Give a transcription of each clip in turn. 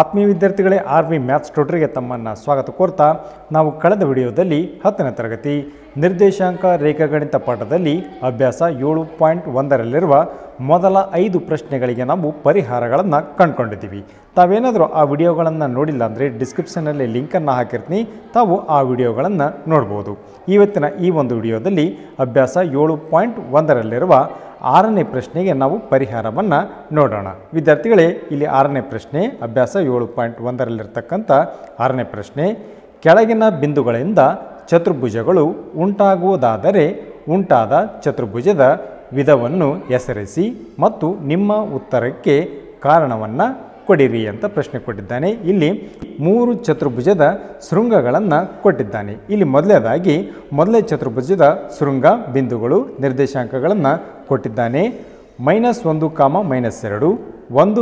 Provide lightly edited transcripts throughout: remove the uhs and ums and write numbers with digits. ಆತ್ಮೀಯ ವಿದ್ಯಾರ್ಥಿಗಳೇ R V maths ಟ್ಯೂಟರ್ಗೆ ತಮ್ಮನ್ನು ಸ್ವಾಗತ ಕೋರ್ತಾ ನಾವು ಕಳೆದ ವಿಡಿಯೋದಲ್ಲಿ 10ನೇ ತರಗತಿ ನಿರ್ದೇಶಾಂಕ ರೇಖಾಗಣಿತ ಪಾಠದಲ್ಲಿ ಅಭ್ಯಾಸ 7.1ರಲ್ಲಿರುವ ಮೊದಲ 5 ಪ್ರಶ್ನೆಗಳಿಗೆ ನಾವು ಪರಿಹಾರಗಳನ್ನು ಕಂಡುಕೊಂಡಿದ್ದೀವಿ. ತಾವೇನಾದರೂ ಆ ವಿಡಿಯೋಗಳನ್ನು ನೋಡಿಲ್ಲ ಅಂದರೆ ಡಿಸ್ಕ್ರಿಪ್ಷನಲ್ಲಿ ಲಿಂಕನ್ನು ಹಾಕಿರ್ತೀನಿ, ತಾವು ಆ ವಿಡಿಯೋಗಳನ್ನು ನೋಡ್ಬೋದು. ಇವತ್ತಿನ ಈ ಒಂದು ವಿಡಿಯೋದಲ್ಲಿ ಅಭ್ಯಾಸ 7.1ರಲ್ಲಿರುವ 6ನೇ ಪ್ರಶ್ನೆಗೆ ನಾವು ಪರಿಹಾರವನ್ನು ನೋಡೋಣ. ವಿದ್ಯಾರ್ಥಿಗಳೇ, ಇಲ್ಲಿ 6ನೇ ಪ್ರಶ್ನೆ ಅಭ್ಯಾಸ 7.1ರಲ್ಲಿರ್ತಕ್ಕಂಥ 6ನೇ ಪ್ರಶ್ನೆ, ಕೆಳಗಿನ ಬಿಂದುಗಳಿಂದ ಚತುರ್ಭುಜಗಳು ಉಂಟಾಗುವುದಾದರೆ ಉಂಟಾದ ಚತುರ್ಭುಜದ ವಿಧವನ್ನು ಹೆಸರಿಸಿ ಮತ್ತು ನಿಮ್ಮ ಉತ್ತರಕ್ಕೆ ಕಾರಣವನ್ನು ಕೊಡಿರಿ ಅಂತ ಪ್ರಶ್ನೆ ಕೊಟ್ಟಿದ್ದಾನೆ. ಇಲ್ಲಿ 3 ಚತುರ್ಭುಜದ ಶೃಂಗಗಳನ್ನು ಕೊಟ್ಟಿದ್ದಾನೆ. ಇಲ್ಲಿ ಮೊದಲೇ ಚತುರ್ಭುಜದ ಶೃಂಗ ಬಿಂದುಗಳು ನಿರ್ದೇಶಾಂಕಗಳನ್ನು ಕೊಟ್ಟಿದ್ದಾನೆ. -1, -2, 1, 0, -1,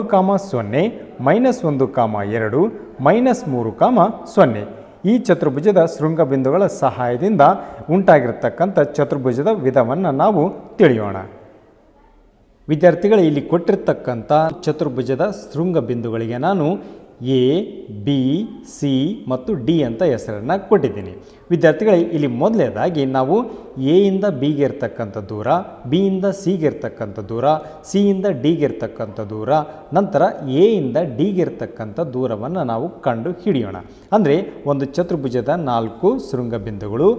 2, -3, 0. ಈ ಚತುರ್ಭುಜದ ಶೃಂಗ ಬಿಂದುಗಳ ಸಹಾಯದಿಂದ ಉಂಟಾಗಿರ್ತಕ್ಕಂಥ ಚತುರ್ಭುಜದ ವಿಧವನ್ನು ನಾವು ತಿಳಿಯೋಣ. ವಿದ್ಯಾರ್ಥಿಗಳು, ಇಲ್ಲಿ ಕೊಟ್ಟಿರ್ತಕ್ಕಂಥ ಚತುರ್ಭುಜದ ಶೃಂಗ ಬಿಂದುಗಳಿಗೆ ನಾನು ಎ, ಬಿ, ಸಿ ಮತ್ತು ಡಿ ಅಂತ ಹೆಸರನ್ನು ಕೊಟ್ಟಿದ್ದೀನಿ. ವಿದ್ಯಾರ್ಥಿಗಳೇ, ಇಲ್ಲಿ ಮೊದಲನೇದಾಗಿ ನಾವು ಎ ಇಂದ ಬಿಗೆ ಇರ್ತಕ್ಕಂಥ ದೂರ, ಬಿ ಇಂದ ಸಿಗೆ ಇರ್ತಕ್ಕಂಥ ದೂರ, ಸಿ ಇಂದ ಡಿಗೆ ಇರ್ತಕ್ಕಂಥ ದೂರ, ನಂತರ ಎ ಇಂದ ಡಿಗೆ ಇರ್ತಕ್ಕಂಥ ದೂರವನ್ನು ನಾವು ಕಂಡು ಹಿಡಿಯೋಣ. ಅಂದರೆ ಒಂದು ಚತುರ್ಭುಜದ 4 ಶೃಂಗ ಬಿಂದುಗಳು,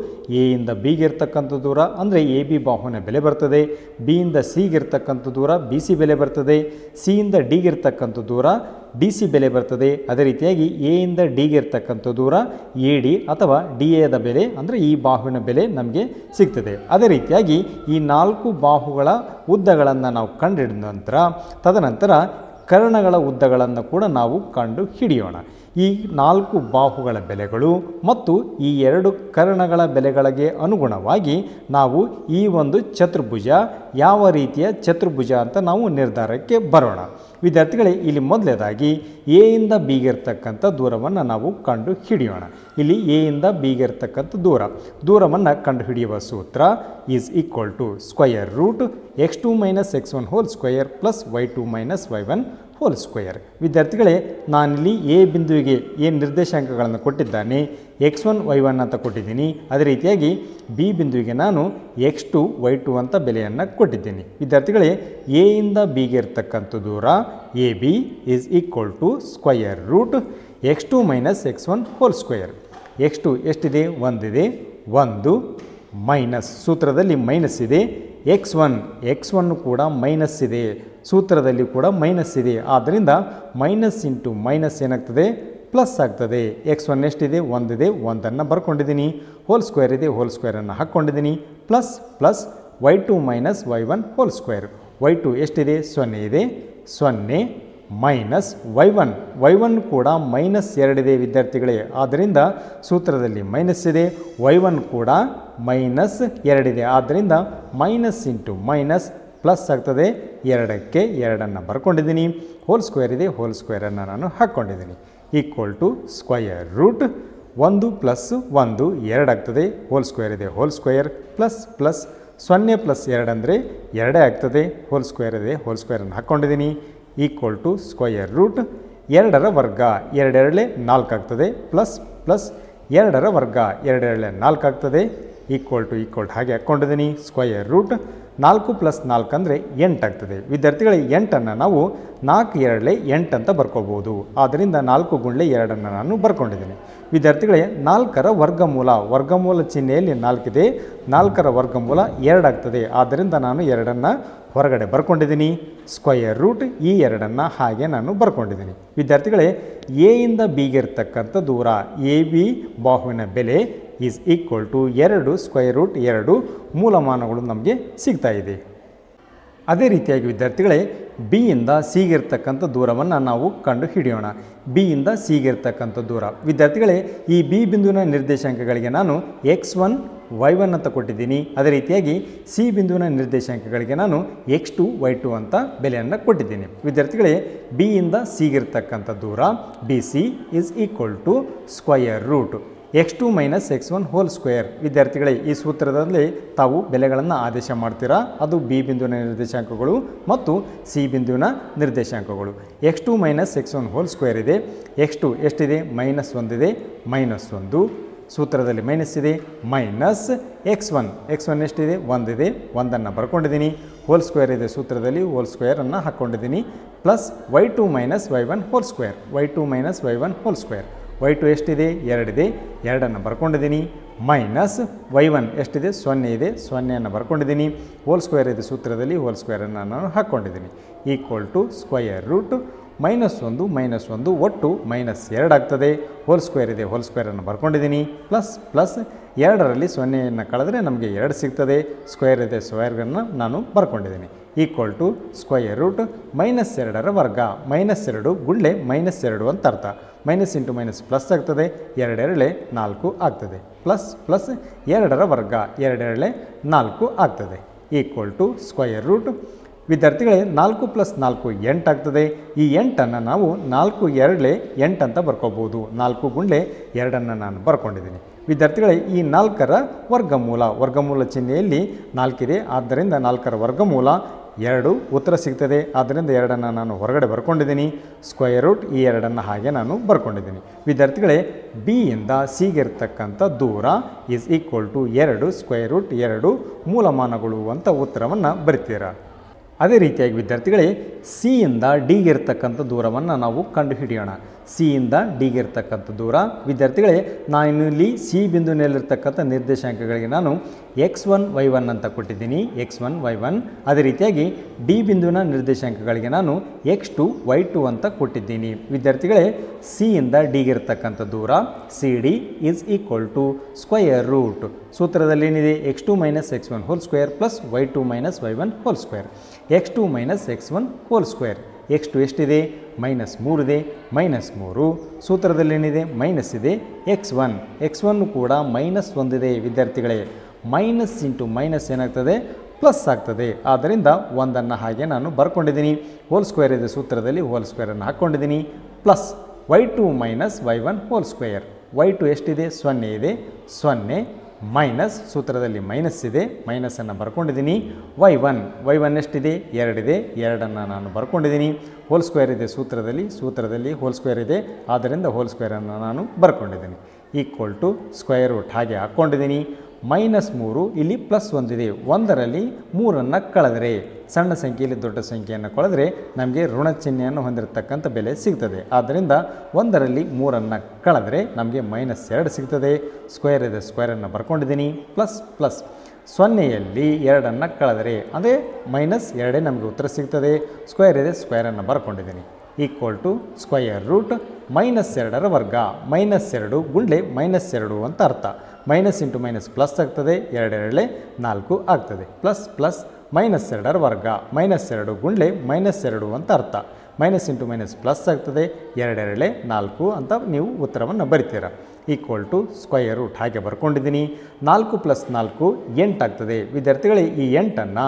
ಎ ಇಂದ ಬಿಗೆ ಇರ್ತಕ್ಕಂಥ ದೂರ ಅಂದರೆ ಎ ಬಿ ಬಾಹುವಿನ ಬೆಲೆ ಬರ್ತದೆ, ಬಿ ಇಂದ ಸಿಗೆ ಇರ್ತಕ್ಕಂಥ ದೂರ ಬಿ ಸಿ ಬೆಲೆ ಬರ್ತದೆ, ಸಿ ಇಂದ ಡಿಗೆ ಇರ್ತಕ್ಕಂಥ ದೂರ ಡಿ ಸಿ ಬೆಲೆ ಬರ್ತದೆ. ಅದೇ ರೀತಿಯಾಗಿ ಎ ಇಂದ ಡಿಗೆ ಇರ್ತಕ್ಕಂಥ ದೂರ ಎ ಡಿ ಅಥವಾ ಡಿ ಎದ ಬೆಲೆ ಅಂದರೆ ಈ ಬಾಹುವಿನ ಬೆಲೆ ನಮಗೆ ಸಿಗ್ತದೆ. ಅದೇ ರೀತಿಯಾಗಿ ಈ 4 ಬಾಹುಗಳ ಉದ್ದಗಳನ್ನು ನಾವು ಕಂಡುಹಿಡಿದ ನಂತರ ತದನಂತರ ಕರ್ಣಗಳ ಉದ್ದಗಳನ್ನು ಕೂಡ ನಾವು ಕಂಡು ಹಿಡಿಯೋಣ. ಈ 4 ಬಾಹುಗಳ ಬೆಲೆಗಳು ಮತ್ತು ಈ 2 ಕರ್ಣಗಳ ಬೆಲೆಗಳಿಗೆ ಅನುಗುಣವಾಗಿ ನಾವು ಈ ಒಂದು ಚತುರ್ಭುಜ ಯಾವ ರೀತಿಯ ಚತುರ್ಭುಜ ಅಂತ ನಾವು ನಿರ್ಧಾರಕ್ಕೆ ಬರೋಣ. ವಿದ್ಯಾರ್ಥಿಗಳೇ, ಇಲ್ಲಿ ಮೊದಲನೇದಾಗಿ ಎ ಇಂದ ಬಿಗೆ ಇರ್ತಕ್ಕಂಥ ದೂರವನ್ನು ನಾವು ಕಂಡು ಹಿಡಿಯೋಣ. ಇಲ್ಲಿ ಎ ಇಂದ ಬಿಗೆ ಇರ್ತಕ್ಕಂಥ ದೂರವನ್ನು ಕಂಡುಹಿಡಿಯುವ ಸೂತ್ರ = √(x2 - x1)² + y2 - y1 2. ವಿದ್ಯಾರ್ಥಿಗಳೇ, ನಾನಿಲ್ಲಿ ಎ ಬಿಂದುವಿಗೆ ಏನು ನಿರ್ದೇಶಾಂಕಗಳನ್ನು ಕೊಟ್ಟಿದ್ದಾನೆ, x1 y1 ಅಂತ ಕೊಟ್ಟಿದ್ದೀನಿ. ಅದೇ ರೀತಿಯಾಗಿ ಬಿ ಬಿಂದುವಿಗೆ ನಾನು x2 y2 ಅಂತ ಬೆಲೆಯನ್ನು ಕೊಟ್ಟಿದ್ದೀನಿ. ವಿದ್ಯಾರ್ಥಿಗಳೇ, ಎ ಇಂದ ಬಿಗೆ ಇರ್ತಕ್ಕಂಥ ದೂರ A B = √(x2 - x1)² x2 ಎಷ್ಟಿದೆ? 1 ಮೈನಸ್ ಸೂತ್ರದಲ್ಲಿ ಮೈನಸ್ ಇದೆ, x1 ಕೂಡ ಮೈನಸ್ ಇದೆ, ಸೂತ್ರದಲ್ಲಿ ಕೂಡ ಮೈನಸ್ ಇದೆ. ಆದ್ದರಿಂದ -* - ಏನಾಗ್ತದೆ? ಪ್ಲಸ್ ಆಗ್ತದೆ. x1 ಎಷ್ಟಿದೆ? 1 ಬರ್ಕೊಂಡಿದ್ದೀನಿ, ಹೋಲ್ ಸ್ಕ್ವೇರನ್ನು ಹಾಕ್ಕೊಂಡಿದ್ದೀನಿ, ಪ್ಲಸ್ y2 - y1 2. y2 ಎಷ್ಟಿದೆ? 0 ಇದೆ, 0 ಮೈನಸ್ y1 ಕೂಡ -2 ಇದೆ ವಿದ್ಯಾರ್ಥಿಗಳೇ. ಆದ್ದರಿಂದ ಸೂತ್ರದಲ್ಲಿ ಮೈನಸ್ ಇದೆ, y1 ಕೂಡ -2 ಇದೆ. ಆದ್ದರಿಂದ -* - ಪ್ಲಸ್ ಆಗ್ತದೆ, 2ಕ್ಕೆ 2 ಬರ್ಕೊಂಡಿದ್ದೀನಿ, ಹೋಲ್ ಸ್ಕ್ವೇರನ್ನು ನಾನು ಹಾಕ್ಕೊಂಡಿದ್ದೀನಿ, = √1 + 1 2 ಆಗ್ತದೆ, ಹೋಲ್ ಸ್ಕ್ವೇರ್ ಪ್ಲಸ್ 0 + 2 ಅಂದರೆ 2 ಆಗ್ತದೆ, ಹೋಲ್ ಸ್ಕ್ವೇರನ್ನು ಹಾಕ್ಕೊಂಡಿದ್ದೀನಿ, = √ 2 2 × 4 ಆಗ್ತದೆ, ಪ್ಲಸ್ 2 2 × 4 ಆಗ್ತದೆ, ಈಕ್ವಲ್ ಹಾಗೆ ಹಾಕ್ಕೊಂಡಿದ್ದೀನಿ, √ 4 + 4 ಅಂದರೆ 8 ಆಗ್ತದೆ. ವಿದ್ಯಾರ್ಥಿಗಳೇ, 8ಅನ್ನು ನಾವು 4 2 8 ಅಂತ ಬರ್ಕೋಬೋದು. ಆದ್ದರಿಂದ 4 × 2 ನಾನು ಬರ್ಕೊಂಡಿದ್ದೀನಿ. ವಿದ್ಯಾರ್ಥಿಗಳೇ, 4ರ ವರ್ಗಮೂಲ ಚಿಹ್ನೆಯಲ್ಲಿ 4 ಇದೆ, 4ರ ವರ್ಗಮೂಲ 2 ಆಗ್ತದೆ. ಆದ್ದರಿಂದ ನಾನು 2 ಹೊರಗಡೆ ಬರ್ಕೊಂಡಿದ್ದೀನಿ, √ 2 ಹಾಗೆ ನಾನು ಬರ್ಕೊಂಡಿದ್ದೀನಿ. ವಿದ್ಯಾರ್ಥಿಗಳೇ, ಎ ಇಂದ ಬಿಗೆ ಇರ್ತಕ್ಕಂಥ ದೂರ ಎ ಬಿ ಬಾಹುವಿನ ಬೆಲೆ = 2 √ 2 ಮೂಲಮಾನಗಳು ನಮಗೆ ಸಿಗ್ತಾ ಇದೆ. ಅದೇ ರೀತಿಯಾಗಿ ವಿದ್ಯಾರ್ಥಿಗಳೇ, ಬಿ ಇಂದ ಸಿಗೆ ಇರ್ತಕ್ಕಂಥ ದೂರವನ್ನು ನಾವು ಕಂಡು ಹಿಡಿಯೋಣ. ಬಿ ಇಂದ ಸಿಗೆ ಇರ್ತಕ್ಕಂಥ ದೂರ ವಿದ್ಯಾರ್ಥಿಗಳೇ, ಈ ಬಿ ಬಿಂದುವಿನ ನಿರ್ದೇಶಾಂಕಗಳಿಗೆ ನಾನು x1 y1 ಅಂತ ಕೊಟ್ಟಿದ್ದೀನಿ. ಅದೇ ರೀತಿಯಾಗಿ ಸಿ ಬಿಂದುವಿನ ನಿರ್ದೇಶಾಂಕಗಳಿಗೆ ನಾನು x2 y2 ಅಂತ ಬೆಲೆಯನ್ನು ಕೊಟ್ಟಿದ್ದೀನಿ. ವಿದ್ಯಾರ್ಥಿಗಳೇ, ಬಿ ಇಂದ ಸಿಗೆ ಇರ್ತಕ್ಕಂಥ ದೂರ B C = x2 minus x1 whole square. ವಿದ್ಯಾರ್ಥಿಗಳೇ ಈ ಸೂತ್ರದಲ್ಲಿ ತಾವು ಬೆಲೆಗಳನ್ನು ಆದೇಶ ಮಾಡ್ತೀರಾ. ಅದು b ಬಿಂದುವಿನ ನಿರ್ದೇಶಾಂಕಗಳು ಮತ್ತು c ಬಿಂದುವಿನ ನಿರ್ದೇಶಾಂಕಗಳು. x2 minus x1 whole square ಇದೆ. x2 ಎಷ್ಟಿದೆ? minus 1 ಇದೆ. minus 1 ಸೂತ್ರದಲ್ಲಿ ಮೈನಸ್ ಇದೆ. ಮೈನಸ್ x1, x1 ಎಷ್ಟಿದೆ? 1 ಇದೆ. 1 ಅನ್ನು ಬರ್ಕೊಂಡಿದ್ದೀನಿ. ಹೋಲ್ ಸ್ಕ್ವೇರ್ ಇದೆ ಸೂತ್ರದಲ್ಲಿ, ಹೋಲ್ ಸ್ಕ್ವೇರ್ ಅನ್ನು ಹಾಕೊಂಡಿದ್ದೀನಿ. Plus y2 minus y1 whole square, y2 minus y1 whole square. y2 ಎಷ್ಟಿದೆ? 2 ಇದೆ. 2 ಅನ್ನು ಬರ್ಕೊಂಡಿದ್ದೀನಿ. ಮೈನಸ್ y1 ಎಷ್ಟಿದೆ? 0 ಇದೆ. 0 ಅನ್ನು ಬರ್ಕೊಂಡಿದ್ದೀನಿ. ಹೋಲ್ ಸ್ಕ್ವೇರ್ ಇದೆ ಸೂತ್ರದಲ್ಲಿ, ಹೋಲ್ ಸ್ಕ್ವೇರ್ ಅನ್ನು ನಾನು ಹಾಕೊಂಡಿದ್ದೀನಿ. Equal to square root minus ಒಂದು ಒಟ್ಟು ಮೈನಸ್ 2 ಆಗ್ತದೆ. ಹೋಲ್ ಸ್ಕ್ವೇರ್ ಇದೆ, ಹೋಲ್ ಸ್ಕ್ವೇರನ್ನು ಬರ್ಕೊಂಡಿದ್ದೀನಿ. ಪ್ಲಸ್ ಪ್ಲಸ್ 2ರಲ್ಲಿ 0ಯನ್ನು ಕಳೆದ್ರೆ ನಮಗೆ 2 ಸಿಗ್ತದೆ. ಸ್ಕ್ವೇರ್ ಇದೆ, ಸ್ಕ್ವೇರ್ಗಳನ್ನು ನಾನು ಬರ್ಕೊಂಡಿದ್ದೀನಿ. Equal to square root minus 2ರ ವರ್ಗ. ಮೈನಸ್ 2 ಗುಳ್ಳೆ ಮೈನಸ್ 2 ಅಂತ ಅರ್ಥ. ಮೈನಸ್ ಇಂಟು ಮೈನಸ್ ಪ್ಲಸ್ ಆಗ್ತದೆ. 2 2 4 ಆಗ್ತದೆ. ಪ್ಲಸ್ ಪ್ಲಸ್ 2ರ ವರ್ಗ, 2 2 4 ಆಗ್ತದೆ. ಈಕ್ವಲ್ ಟು ಸ್ಕ್ವಯರ್ ರೂಟ್ ವಿದ್ಯಾರ್ಥಿಗಳೇ 4 ಪ್ಲಸ್ 4 8 ಆಗ್ತದೆ. ಈ 8ಅನ್ನು ನಾವು 4 2 8 ಅಂತ ಬರ್ಕೋಬೋದು. 4 ಗುಂಡ್ಲೆ 2 ನಾನು ಬರ್ಕೊಂಡಿದ್ದೀನಿ. ವಿದ್ಯಾರ್ಥಿಗಳೇ ಈ 4ರ ವರ್ಗಮೂಲ, ವರ್ಗಮೂಲ ಚಿಹ್ನೆಯಲ್ಲಿ 4 ಇದೆ, ಆದ್ದರಿಂದ 4ರ ವರ್ಗಮೂಲ 2 ಉತ್ತರ ಸಿಗ್ತದೆ. ಆದ್ದರಿಂದ 2 ನಾನು ಹೊರಗಡೆ ಬರ್ಕೊಂಡಿದ್ದೀನಿ. ಸ್ಕ್ವಯರ್ ರೂಟ್ ಈ 2 ಹಾಗೆ ನಾನು ಬರ್ಕೊಂಡಿದ್ದೀನಿ. ವಿದ್ಯಾರ್ಥಿಗಳೇ ಬಿ ಇಂದ ಸಿ ಗೆ ಇರತಕ್ಕಂಥ ದೂರ is equal to 2 square root 2 ಮೂಲಮಾನಗಳು ಅಂತ ಉತ್ತರವನ್ನು ಬರಿತೀರಾ. ಅದೇ ರೀತಿಯಾಗಿ ವಿದ್ಯಾರ್ಥಿಗಳೇ ಸಿ ಇಂದ ಡಿ ಗೆ ಇರತಕ್ಕಂಥ ದೂರವನ್ನು ನಾವು ಕಂಡುಹಿಡಿಯೋಣ. ಸಿ ಇಂದ ಡಿ ಗೆ ಇರತಕ್ಕಂಥ ದೂರ ವಿದ್ಯಾರ್ಥಿಗಳೇ ನಾನು ಇಲ್ಲಿ ಸಿ ಬಿಂದುವಿನಲ್ಲಿರ್ತಕ್ಕಂಥ ನಿರ್ದೇಶಾಂಕಗಳಿಗೆ ನಾನು x1 y1 ಅಂತ ಕೊಟ್ಟಿದ್ದೀನಿ. x1 y1. ಅದೇ ರೀತಿಯಾಗಿ ಡಿ ಬಿಂದುವಿನ ನಿರ್ದೇಶಾಂಕಗಳಿಗೆ ನಾನು x2 y2 ಅಂತ ಕೊಟ್ಟಿದ್ದೀನಿ. ವಿದ್ಯಾರ್ಥಿಗಳೇ ಸಿ ಇಂದ ಡಿ ಗೆ ಇರತಕ್ಕಂಥ ದೂರ C D is equal to square root ಸೂತ್ರದಲ್ಲಿ ಏನಿದೆ? x2 - x1 whole square plus y2 - y1 whole square. x2 - x1 whole square. x2 ಎಷ್ಟಿದೆ? -3 ಇದೆ. -3 ಸೂತ್ರದಲ್ಲಿ ಏನಿದೆ? ಮೈನಸ್ ಇದೆ. x1 ಕೂಡ -1 ಇದೆ. ವಿದ್ಯಾರ್ಥಿಗಳೇ ಮೈನಸ್ ಇಂಟು ಮೈನಸ್ ಏನಾಗ್ತದೆ? ಪ್ಲಸ್ ಆಗ್ತದೆ. ಆದ್ದರಿಂದ 1 ಹಾಗೆ ನಾನು ಬರ್ಕೊಂಡಿದ್ದೀನಿ. ಹೋಲ್ ಸ್ಕ್ವೇರ್ ಇದೆ ಸೂತ್ರದಲ್ಲಿ, ಹೋಲ್ ಸ್ಕ್ವೇರನ್ನು ಹಾಕ್ಕೊಂಡಿದ್ದೀನಿ. Plus y2 - y1 whole square. y2 ಎಷ್ಟಿದೆ? 0 ಇದೆ. 0 ಮೈನಸ್ ಸೂತ್ರದಲ್ಲಿ ಮೈನಸ್ ಇದೆ, ಮೈನಸನ್ನು ಬರ್ಕೊಂಡಿದ್ದೀನಿ. y1 ಎಷ್ಟಿದೆ? 2 ಇದೆ. 2 ನಾನು ಬರ್ಕೊಂಡಿದ್ದೀನಿ. ಹೋಲ್ ಸ್ಕ್ವೇರ್ ಇದೆ ಸೂತ್ರದಲ್ಲಿ ಹೋಲ್ ಸ್ಕ್ವೇರ್ ಇದೆ, ಆದ್ದರಿಂದ ಹೋಲ್ ಸ್ಕ್ವೇರನ್ನು ನಾನು ಬರ್ಕೊಂಡಿದ್ದೀನಿ. ಈಕ್ವಲ್ ಟು ಸ್ಕ್ವಯರ್ ರೂಟ್ ಹಾಗೆ ಹಾಕ್ಕೊಂಡಿದ್ದೀನಿ. -3 ಇಲ್ಲಿ +1 ಇದೆ. 1ರಲ್ಲಿ 3ಅನ್ನು ಕಳೆದರೆ, ಸಣ್ಣ ಸಂಖ್ಯೆಯಲ್ಲಿ ದೊಡ್ಡ ಸಂಖ್ಯೆಯನ್ನು ಕಳೆದರೆ ನಮಗೆ ಋಣ ಚಿಹ್ನೆಯನ್ನು ಹೊಂದಿರತಕ್ಕಂಥ ಬೆಲೆ ಸಿಗ್ತದೆ. ಆದ್ದರಿಂದ 1ರಲ್ಲಿ 3ಅನ್ನು ಕಳೆದರೆ ನಮಗೆ -2 ಸಿಗ್ತದೆ. ಸ್ಕ್ವೇರ್ ಇದೆ, ಸ್ಕ್ವೇರನ್ನು ಬರ್ಕೊಂಡಿದ್ದೀನಿ. ಪ್ಲಸ್ ಪ್ಲಸ್ 0ಯಲ್ಲಿ 2ಅನ್ನು ಕಳೆದರೆ ಅದೇ -2 ನಮಗೆ ಉತ್ತರ ಸಿಗ್ತದೆ. ಸ್ಕ್ವೇರ್ ಇದೆ, ಸ್ಕ್ವೇರನ್ನು ಬರ್ಕೊಂಡಿದ್ದೀನಿ. ಈಕ್ವಲ್ ಟು ಸ್ಕ್ವಯರ್ ರೂಟ್ -2ರ ವರ್ಗ. -2 ಗುಂಡ್ಲೆ -2 ಅಂತ ಅರ್ಥ. ಮೈನಸ್ ಇಂಟು ಮೈನಸ್ ಪ್ಲಸ್ ಆಗ್ತದೆ. 2 2 4 ಆಗ್ತದೆ. ಪ್ಲಸ್ ಪ್ಲಸ್ -2ರ ವರ್ಗ. -2 ಗುಂಡ್ಲೆ -2 ಅಂತ ಅರ್ಥ. ಮೈನಸ್ ಇಂಟು ಮೈನಸ್ ಪ್ಲಸ್ ಆಗ್ತದೆ. 2 2 4 ಅಂತ ನೀವು ಉತ್ತರವನ್ನು ಬರಿತೀರ. ಈಕ್ವಲ್ ಟು ಸ್ಕ್ವಯರ್ ರೂಟ್ ಹಾಗೆ ಬರ್ಕೊಂಡಿದ್ದೀನಿ. 4 ಪ್ಲಸ್ 4 8 ಆಗ್ತದೆ. ವಿದ್ಯಾರ್ಥಿಗಳೇ ಈ 8ಅನ್ನು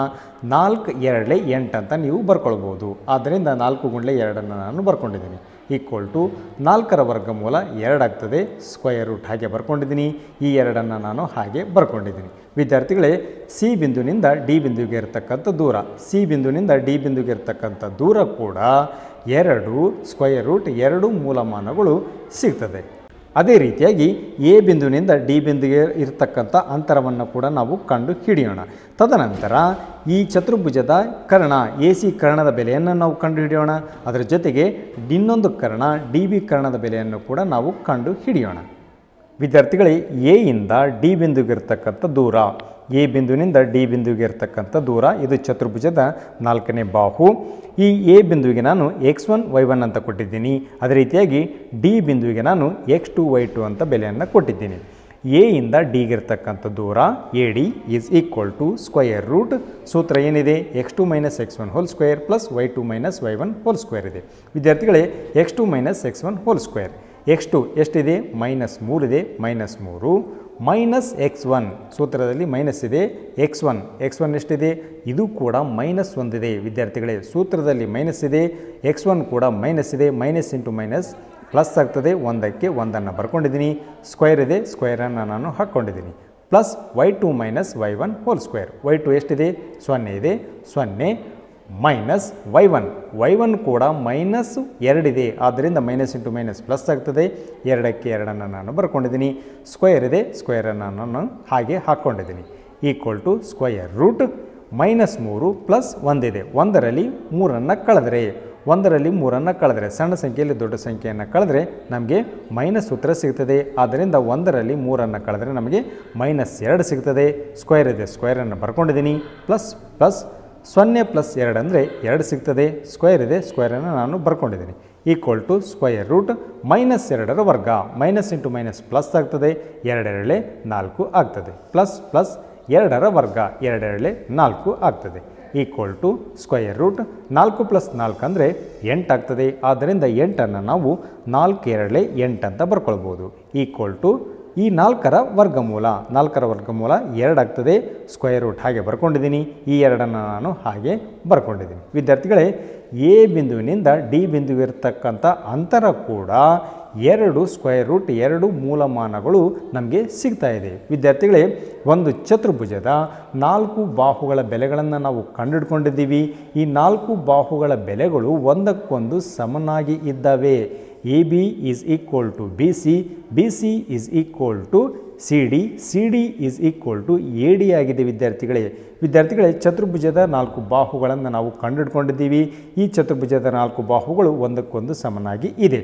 4 2 8 ಅಂತ ನೀವು ಬರ್ಕೊಳ್ಬೋದು. ಆದ್ದರಿಂದ 4 ಗುಂಡ್ಲೆ 2 ನಾನು ಬರ್ಕೊಂಡಿದ್ದೀನಿ. ಈಕ್ವಲ್ ಟು 4ರ ವರ್ಗಮೂಲ 2 ಆಗ್ತದೆ. ಸ್ಕ್ವಯರ್ ರೂಟ್ ಹಾಗೆ ಬರ್ಕೊಂಡಿದ್ದೀನಿ. ಈ 2 ನಾನು ಹಾಗೆ ಬರ್ಕೊಂಡಿದ್ದೀನಿ. ವಿದ್ಯಾರ್ಥಿಗಳೇ ಸಿ ಬಿಂದುವಿನಿಂದ ಡಿ ಬಿಂದುವಿಗೆ ಇರತಕ್ಕಂಥ ದೂರ, ಸಿ ಬಿಂದುವಿನಿಂದ ಡಿ ಬಿಂದುವಿಗೆ ಇರತಕ್ಕಂಥ ದೂರ ಕೂಡ 2 ಸ್ಕ್ವಯರ್ ರೂಟ್ 2 ಮೂಲಮಾನಗಳು ಸಿಗ್ತದೆ. ಅದೇ ರೀತಿಯಾಗಿ ಎ ಬಿಂದುವಿನಿಂದ ಡಿ ಬಿಂದುವಿಗೆ ಇರತಕ್ಕಂಥ ಅಂತರವನ್ನು ಕೂಡ ನಾವು ಕಂಡು ಹಿಡಿಯೋಣ. ತದನಂತರ ಈ ಚತುರ್ಭುಜದ ಕರ್ಣ ಎ ಸಿ ಕರ್ಣದ ಬೆಲೆಯನ್ನು ನಾವು ಕಂಡು ಹಿಡಿಯೋಣ. ಅದರ ಜೊತೆಗೆ ಇನ್ನೊಂದು ಕರ್ಣ ಡಿ ಬಿ ಕರ್ಣದ ಬೆಲೆಯನ್ನು ಕೂಡ ನಾವು ಕಂಡು ಹಿಡಿಯೋಣ. ವಿದ್ಯಾರ್ಥಿಗಳೇ ಎ ಇಂದ ಡಿ ಬಿಂದುವಿಗೆ ಇರತಕ್ಕಂಥ ದೂರ, ಎ ಬಿಂದುವಿನಿಂದ ಡಿ ಬಿಂದುವಿಗೆ ಇರತಕ್ಕಂಥ ದೂರ ಇದು ಚತುರ್ಭುಜದ 4ನೇ ಬಾಹು. ಈ ಎ ಬಿಂದುವಿಗೆ ನಾನು x1 y1 ಅಂತ ಕೊಟ್ಟಿದ್ದೀನಿ. ಅದೇ ರೀತಿಯಾಗಿ ಡಿ ಬಿಂದುವಿಗೆ ನಾನು x2 y2 ಅಂತ ಬೆಲೆಯನ್ನು ಕೊಟ್ಟಿದ್ದೀನಿ. ಎ ಇಂದ ಡಿಗೆ ಇರತಕ್ಕಂಥ ದೂರ A D is equal to square root ಸೂತ್ರ ಏನಿದೆ? x2 - x1 whole square plus y2 - y1 whole square ಇದೆ. ವಿದ್ಯಾರ್ಥಿಗಳೇ x2 - x1 whole square. x2 ಎಷ್ಟಿದೆ? -3 ಇದೆ. -3 ಮೈನಸ್ x1 ಸೂತ್ರದಲ್ಲಿ ಮೈನಸ್ ಇದೆ. x1 ಎಷ್ಟಿದೆ? ಇದು ಕೂಡ -1 ಇದೆ. ವಿದ್ಯಾರ್ಥಿಗಳೇ ಸೂತ್ರದಲ್ಲಿ ಮೈನಸ್ ಇದೆ, x1 ಕೂಡ ಮೈನಸ್ ಇದೆ. ಮೈನಸ್ ಇಂಟು ಮೈನಸ್ ಪ್ಲಸ್ ಆಗ್ತದೆ 1ಕ್ಕೆ 1ಅನ್ನು ಬರ್ಕೊಂಡಿದ್ದೀನಿ ಸ್ಕ್ವೇರ್ ಇದೆ ಸ್ಕ್ವೇರ್ ಅನ್ನು ನಾನು ಹಾಕೊಂಡಿದ್ದೀನಿ plus y2 minus y1 whole square y2 ಎಷ್ಟಿದೆ 0 ಇದೆ 0 ಮೈನಸ್ y1 ಕೂಡ ಮೈನಸ್ 2 ಇದೆ ಆದ್ದರಿಂದ ಮೈನಸ್ ಇಂಟು ಮೈನಸ್ ಪ್ಲಸ್ ಆಗ್ತದೆ 2ಕ್ಕೆ 2 ಅನ್ನು ನಾನು ಬರ್ಕೊಂಡಿದ್ದೀನಿ ಸ್ಕ್ವೇರ್ ಇದೆ ಸ್ಕ್ವೇರ್ ಅನ್ನು ನಾನು ಹಾಗೆ ಹಾಕೊಂಡಿದ್ದೀನಿ equal to square root minus 3 plus 1 ಇದೆ 1ರಲ್ಲಿ 3 ಅನ್ನು ಕಳೆದರೆ 1ರಲ್ಲಿ 3 ಅನ್ನು ಕಳೆದರೆ ಸಣ್ಣ ಸಂಖ್ಯೆಯಲ್ಲಿ ದೊಡ್ಡ ಸಂಖ್ಯೆಯನ್ನು ಕಳೆದರೆ ನಮಗೆ ಮೈನಸ್ ಉತ್ತರ ಸಿಗ್ತದೆ ಆದ್ದರಿಂದ 1ರಲ್ಲಿ 3 ಅನ್ನು ಕಳೆದರೆ ನಮಗೆ ಮೈನಸ್ 2 ಸಿಗ್ತದೆ ಸ್ಕ್ವೇರ್ ಇದೆ ಸ್ಕ್ವೇರ್ ಅನ್ನು ಬರ್ಕೊಂಡಿದ್ದೀನಿ ಪ್ಲಸ್ ಪ್ಲಸ್ 0 ಪ್ಲಸ್ 2 ಅಂದರೆ 2 ಸಿಗ್ತದೆ ಸ್ಕ್ವೇರ್ ಇದೆ ಸ್ಕ್ವೇರನ್ನು ನಾನು ಬರ್ಕೊಂಡಿದ್ದೀನಿ equal to square root minus 2ರ ವರ್ಗ ಮೈನಸ್ ಇಂಟು ಮೈನಸ್ ಪ್ಲಸ್ ಆಗ್ತದೆ 2 4 ಆಗ್ತದೆ ಪ್ಲಸ್ ಪ್ಲಸ್ 2ರ ವರ್ಗ 2 4 ಆಗ್ತದೆ equal to square root 4 plus 4 ಅಂದರೆ 8 ಆಗ್ತದೆ ಆದ್ದರಿಂದ 8ಅನ್ನು ನಾವು 4 2 8 ಅಂತ ಬರ್ಕೊಳ್ಬೋದು ಈಕ್ವಲ್ ಟು ಈ 4ರ ವರ್ಗಮೂಲ 2 ಆಗ್ತದೆ ಸ್ಕ್ವೇರ್ ರೂಟ್ ಹಾಗೆ ಬರ್ಕೊಂಡಿದ್ದೀನಿ ಈ 2ಅನ್ನು ನಾನು ಹಾಗೆ ಬರ್ಕೊಂಡಿದ್ದೀನಿ ವಿದ್ಯಾರ್ಥಿಗಳೇ ಎ ಬಿಂದುವಿನಿಂದ ಡಿ ಬಿಂದುವಿರ್ತಕ್ಕಂಥ ಅಂತರ ಕೂಡ 2 ಸ್ಕ್ವೇರ್ ರೂಟ್ 2 ಮೂಲಮಾನಗಳು ನಮಗೆ ಸಿಗ್ತಾ ಇದೆ ವಿದ್ಯಾರ್ಥಿಗಳೇ ಒಂದು ಚತುರ್ಭುಜದ 4 ಬಾಹುಗಳ ಬೆಲೆಗಳನ್ನು ನಾವು ಕಂಡುಹಿಡ್ಕೊಂಡಿದ್ದೀವಿ ಈ 4 ಬಾಹುಗಳ ಬೆಲೆಗಳು ಒಂದಕ್ಕೊಂದು ಸಮನಾಗಿ ಇದ್ದಾವೆ AB is equal to BC, BC is equal to CD, CD is equal to AD ಆಗಿದೆ ವಿದ್ಯಾರ್ಥಿಗಳೇ ಚತುರ್ಭುಜದ 4 ಬಾಹುಗಳನ್ನು ನಾವು ಕಂಡುಹಿಡ್ಕೊಂಡಿದ್ದೀವಿ ಈ ಚತುರ್ಭುಜದ 4 ಬಾಹುಗಳು ಒಂದಕ್ಕೊಂದು ಸಮನಾಗಿ ಇದೆ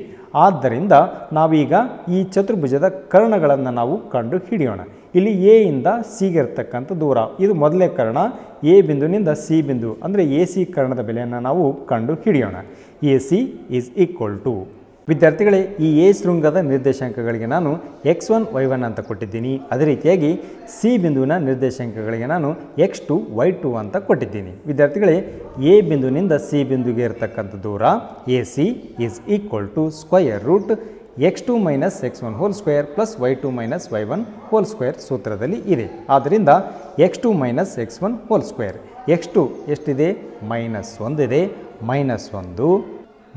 ಆದ್ದರಿಂದ ನಾವೀಗ ಈ ಚತುರ್ಭುಜದ ಕರ್ಣಗಳನ್ನು ನಾವು ಕಂಡು ಹಿಡಿಯೋಣ ಇಲ್ಲಿ ಎ ಇಂದ ಸಿಗೆ ಇರತಕ್ಕಂಥ ದೂರ ಇದು ಮೊದಲೇ ಕರ್ಣ ಎ ಬಿಂದುವಿನಿಂದ ಸಿ ಬಿಂದು ಅಂದರೆ ಎ ಸಿ ಕರ್ಣದ ಬೆಲೆಯನ್ನು ನಾವು ಕಂಡು ಹಿಡಿಯೋಣ A C is equal to ವಿದ್ಯಾರ್ಥಿಗಳೇ ಈ ಎ ಶೃಂಗದ ನಿರ್ದೇಶಾಂಕಗಳಿಗೆ ನಾನು x1 y1 ಅಂತ ಕೊಟ್ಟಿದ್ದೀನಿ ಅದೇ ರೀತಿಯಾಗಿ ಸಿ ಬಿಂದುವಿನ ನಿರ್ದೇಶಾಂಕಗಳಿಗೆ ನಾನು x2 y2 ಅಂತ ಕೊಟ್ಟಿದ್ದೀನಿ ವಿದ್ಯಾರ್ಥಿಗಳೇ ಎ ಬಿಂದುವಿನಿಂದ ಸಿ ಬಿಂದುಗೆ ಇರತಕ್ಕಂಥ ದೂರ A C is equal to square root x2 - x1 whole square plus y2 - y1 whole square ಸೂತ್ರದಲ್ಲಿ ಇದೆ ಆದ್ದರಿಂದ x2 - x1 whole square x2 ಎಷ್ಟಿದೆ -1 ಇದೆ -1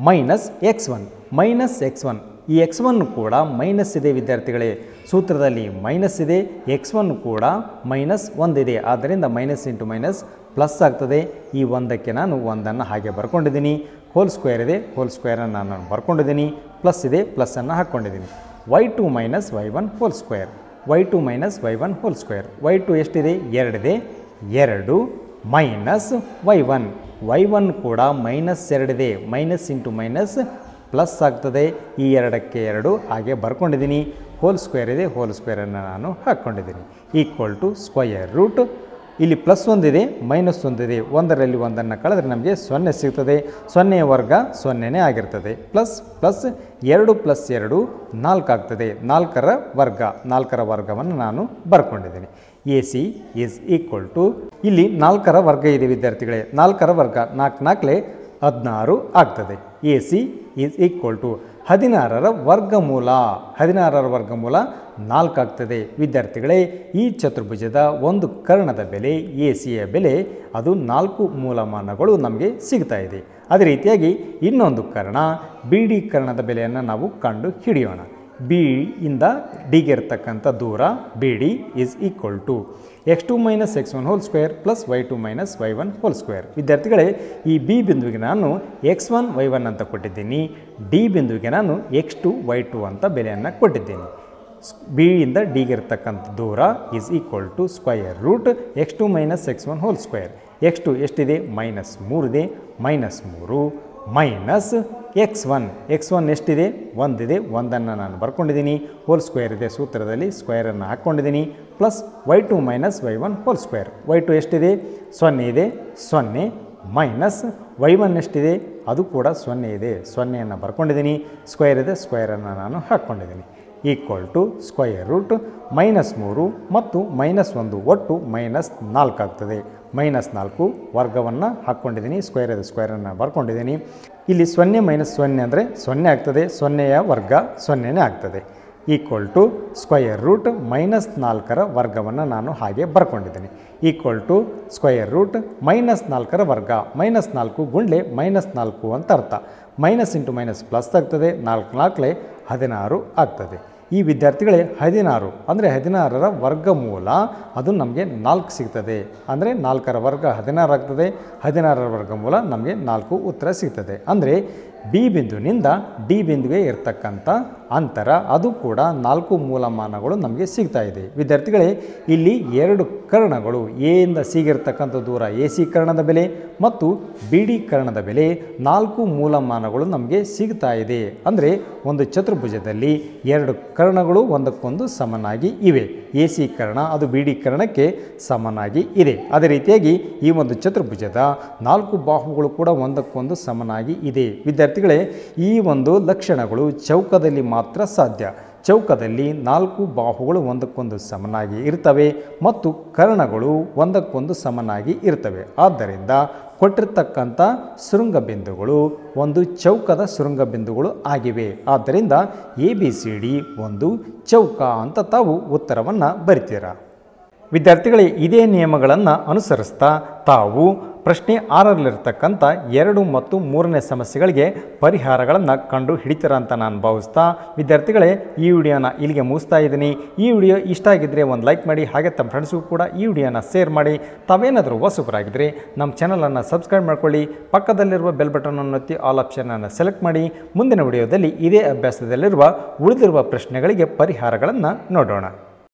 ಮೈನಸ್ x1 -x1 ಈ x1 ಕೂಡ ಮೈನಸ್ ಇದೆ ವಿದ್ಯಾರ್ಥಿಗಳೇ ಸೂತ್ರದಲ್ಲಿ ಮೈನಸ್ ಇದೆ x1 ಕೂಡ -1 ಇದೆ ಆದ್ದರಿಂದ ಮೈನಸ್ ಇಂಟು ಮೈನಸ್ ಪ್ಲಸ್ ಆಗ್ತದೆ ಈ 1ಕ್ಕೆ ನಾನು 1ಅನ್ನು ಹಾಗೆ ಬರ್ಕೊಂಡಿದ್ದೀನಿ ಹೋಲ್ ಸ್ಕ್ವೇರ್ ಇದೆ ಹೋಲ್ ಸ್ಕ್ವೇರನ್ನು ನಾನು ಬರ್ಕೊಂಡಿದ್ದೀನಿ ಪ್ಲಸ್ ಇದೆ ಪ್ಲಸ್ಸನ್ನು ಹಾಕ್ಕೊಂಡಿದ್ದೀನಿ y2 - y1 whole square y2 - y1 whole square y2 ಎಷ್ಟಿದೆ 2 ಇದೆ 2 ಮೈನಸ್ y1 ಕೂಡ -2 ಇದೆ ಮೈನಸ್ ಇಂಟು ಮೈನಸ್ ಪ್ಲಸ್ ಆಗ್ತದೆ ಈ 2ಕ್ಕೆ 2 ಹಾಗೆ ಬರ್ಕೊಂಡಿದ್ದೀನಿ ಹೋಲ್ ಸ್ಕ್ವೇರ್ ಇದೆ ಹೋಲ್ ಸ್ಕ್ವೇರನ್ನು ನಾನು ಹಾಕ್ಕೊಂಡಿದ್ದೀನಿ ಈಕ್ವಲ್ ಟು ಸ್ಕ್ವೇರ್ ರೂಟ್ ಇಲ್ಲಿ ಪ್ಲಸ್ 1 ಇದೆ ಮೈನಸ್ 1 ಇದೆ 1ರಲ್ಲಿ 1ಅನ್ನು ಕಳೆದ್ರೆ ನಮಗೆ 0 ಸಿಗ್ತದೆ 0 ವರ್ಗ 0ನೇ ಆಗಿರ್ತದೆ ಪ್ಲಸ್ ಪ್ಲಸ್ 2 ಪ್ಲಸ್ 2 4 ಆಗ್ತದೆ 4ರ ವರ್ಗವನ್ನು ನಾನು ಬರ್ಕೊಂಡಿದ್ದೀನಿ A C is equal to ಇಲ್ಲಿ 4ರ ವರ್ಗ ಇದೆ ವಿದ್ಯಾರ್ಥಿಗಳೇ 4ರ ವರ್ಗ 4 4 16 ಆಗ್ತದೆ A C is equal to 16ರ ವರ್ಗಮೂಲ 4 ಆಗ್ತದೆ ವಿದ್ಯಾರ್ಥಿಗಳೇ ಈ ಚತುರ್ಭುಜದ ಒಂದು ಕರ್ಣದ ಬೆಲೆ ಎ ಸಿಯ ಬೆಲೆ ಅದು 4 ಮೂಲಮಾನಗಳು ನಮಗೆ ಸಿಗ್ತಾ ಇದೆ ಅದೇ ರೀತಿಯಾಗಿ ಇನ್ನೊಂದು ಕರ್ಣ ಬಿ ಡಿ ಕರ್ಣದ ಬೆಲೆಯನ್ನು ನಾವು ಕಂಡು ಹಿಡಿಯೋಣ ಬಿ ಇಂದ ಡಿಗೆ ಇರತಕ್ಕಂಥ ದೂರ B D is equal to x2 - x1 whole square plus y2 - y1 whole square ವಿದ್ಯಾರ್ಥಿಗಳೇ ಈ ಬಿ ಬಿಂದುವಿಗೆ ನಾನು x1 y1 ಅಂತ ಕೊಟ್ಟಿದ್ದೀನಿ ಡಿ ಬಿಂದುವಿಗೆ ನಾನು x2 y2 ಅಂತ ಬೆಲೆಯನ್ನು ಕೊಟ್ಟಿದ್ದೀನಿ ಬಿ ಇಂದ ಡಿಗೆ ಇರತಕ್ಕಂಥ ದೂರ is equal to square root x2 - x1 whole square x2 ಎಷ್ಟಿದೆ -3 ಇದೆ -3 ಮೈನಸ್ x1 ಎಷ್ಟಿದೆ 1 ಇದೆ 1ಅನ್ನು ನಾನು ಬರ್ಕೊಂಡಿದ್ದೀನಿ ಹೋಲ್ ಸ್ಕ್ವೇರ್ ಇದೆ ಸೂತ್ರದಲ್ಲಿ ಸ್ಕ್ವೇರನ್ನು ಹಾಕ್ಕೊಂಡಿದ್ದೀನಿ plus y2 - y1 whole square y2 ಎಷ್ಟಿದೆ 0 ಇದೆ 0 ಮೈನಸ್ y1 ಎಷ್ಟಿದೆ ಅದು ಕೂಡ 0 ಇದೆ 0ಅನ್ನು ಬರ್ಕೊಂಡಿದ್ದೀನಿ ಸ್ಕ್ವೇರ್ ಇದೆ ಸ್ಕ್ವೇರನ್ನು ನಾನು ಹಾಕ್ಕೊಂಡಿದ್ದೀನಿ ಈಕ್ವಲ್ ಟು ಸ್ಕ್ವೇರ್ ರೂಟ್ -3 ಮತ್ತು -1 ಒಟ್ಟು -4 ಆಗ್ತದೆ -4 ವರ್ಗವನ್ನು ಹಾಕ್ಕೊಂಡಿದ್ದೀನಿ ಸ್ಕ್ವೇರ್ ಇದೆ ಸ್ಕ್ವೇರನ್ನು ಬರ್ಕೊಂಡಿದ್ದೀನಿ ಇಲ್ಲಿ 0 - 0 ಅಂದರೆ 0 ಆಗ್ತದೆ 0ಯ ವರ್ಗ 0ನೇ ಆಗ್ತದೆ ಈಕ್ವಲ್ ಟು ಸ್ಕ್ವೇರ್ ರೂಟ್ -4ರ ವರ್ಗವನ್ನು ನಾನು ಹಾಗೆ ಬರ್ಕೊಂಡಿದ್ದೀನಿ ಈಕ್ವಲ್ ಟು ಸ್ಕ್ವೇರ್ ರೂಟ್ -4ರ ವರ್ಗ -4 * -4 ಅಂತ ಅರ್ಥ minus into minus plus ಆಗ್ತದೆ 4 4 16 ಆಗ್ತದೆ ಈ ವಿದ್ಯಾರ್ಥಿಗಳೇ 16 ಅಂದ್ರೆ 16 ರ ವರ್ಗಮೂಲ ಅದು ನಮಗೆ 4 ಸಿಗುತ್ತದೆ ಅಂದ್ರೆ 4 ರ ವರ್ಗ 16 ಆಗ್ತದೆ 16 ರ ವರ್ಗಮೂಲ ನಮಗೆ 4 ಉತ್ತರ ಸಿಗುತ್ತದೆ ಅಂದ್ರೆ B ಬಿಂದುವಿನಿಂದ D ಬಿಂದುವಿಗೆ ಇರತಕ್ಕಂತ ಅಂತರ ಅದು ಕೂಡ 4 ಮೂಲಮಾನಗಳು ನಮಗೆ ಸಿಗ್ತಾ ಇದೆ ವಿದ್ಯಾರ್ಥಿಗಳೇ ಇಲ್ಲಿ ಎರಡು ಕರ್ಣಗಳು A ಇಂದ C ಗೆ ಇರತಕ್ಕಂತ ದೂರ AC ಕರ್ಣದ ಬೆಲೆ ಮತ್ತು BD ಕರ್ಣದ ಬೆಲೆ 4 ಮೂಲಮಾನಗಳು ನಮಗೆ ಸಿಗ್ತಾ ಇದೆ ಅಂದ್ರೆ ಒಂದು ಚತುರ್ಭುಜದಲ್ಲಿ ಎರಡು ಕರ್ಣಗಳು ಒಂದಕ್ಕೊಂದು ಸಮನಾಗಿ ಇವೆ AC ಕರ್ಣ ಅದು BD ಕರ್ಣಕ್ಕೆ ಸಮನಾಗಿ ಇದೆ ಅದೇ ರೀತಿಯಾಗಿ ಈ ಒಂದು ಚತುರ್ಭುಜದ 4 ಬಾಹುಗಳು ಕೂಡ ಒಂದಕ್ಕೊಂದು ಸಮನಾಗಿ ಇದೆ ವಿದ್ಯಾರ್ಥಿಗಳೇ ಈ ಒಂದು ಲಕ್ಷಣಗಳು ಚೌಕದಲ್ಲಿ ಮಾತ್ರ ಸಾಧ್ಯ ಚೌಕದಲ್ಲಿ 4 ಬಾಹುಗಳು ಒಂದಕ್ಕೊಂದು ಸಮನಾಗಿ ಇರ್ತವೆ ಮತ್ತು ಕರ್ಣಗಳು ಒಂದಕ್ಕೊಂದು ಸಮನಾಗಿ ಇರ್ತವೆ ಆದ್ದರಿಂದ ಕೊಟ್ಟಿರತಕ್ಕಂತ ಶೃಂಗ ಬಿಂದುಗಳು ಒಂದು ಚೌಕದ ಶೃಂಗ ಬಿಂದುಗಳು ಆಗಿವೆ ಆದ್ದರಿಂದ ABCD ಒಂದು ಚೌಕ ಅಂತ ತಾವು ಉತ್ತರವನ್ನ ಬರಿತೀರಾ ವಿದ್ಯಾರ್ಥಿಗಳೇ ಇದೇ ನಿಯಮಗಳನ್ನು ಅನುಸರಿಸುತ್ತಾ ತಾವು ಪ್ರಶ್ನೆ 6 ರಲ್ಲಿ ಇರತಕ್ಕಂತ 2 ಮತ್ತು 3 ನೇ ಸಮಸ್ಯೆಗಳಿಗೆ ಪರಿಹಾರಗಳನ್ನು ಕಂಡು ಹಿಡಿತೀರಾ ಅಂತ ನಾನು ಭಾವಿಸುತ್ತಾ ವಿದ್ಯಾರ್ಥಿಗಳೇ ಈ ವಿಡಿಯೋನ ಇಲ್ಲಿಗೆ ಮುಗಿಸ್ತಾ ಇದ್ದೀನಿ ಈ ವಿಡಿಯೋ ಇಷ್ಟ ಆಗಿದ್ರೆ ಒಂದು ಲೈಕ್ ಮಾಡಿ ಹಾಗೆ ತಮ್ಮ ಫ್ರೆಂಡ್ಸ್ಗೂ ಕೂಡ ಈ ವಿಡಿಯೋನ ಶೇರ್ ಮಾಡಿ ತಾವೇನಾದರೂ ಹೊಸಬರಾಗಿದ್ದರೆ ನಮ್ಮ ಚಾನೆಲ್ ಅನ್ನು ಸಬ್ಸ್ಕ್ರೈಬ್ ಮಾಡಿಕೊಳ್ಳಿ ಪಕ್ಕದಲ್ಲಿರುವ ಬೆಲ್ ಬಟನ್ ಅನ್ನು ಒತ್ತಿ ಆಲ್ ಆಪ್ಷನ್ ಅನ್ನು ಸೆಲೆಕ್ಟ್ ಮಾಡಿ ಮುಂದಿನ ವಿಡಿಯೋದಲ್ಲಿ ಇದೇ ಅಭ್ಯಾಸದಲ್ಲಿರುವ ಉಳಿದಿರುವ ಪ್ರಶ್ನೆಗಳಿಗೆ ಪರಿಹಾರಗಳನ್ನು ನೋಡೋಣ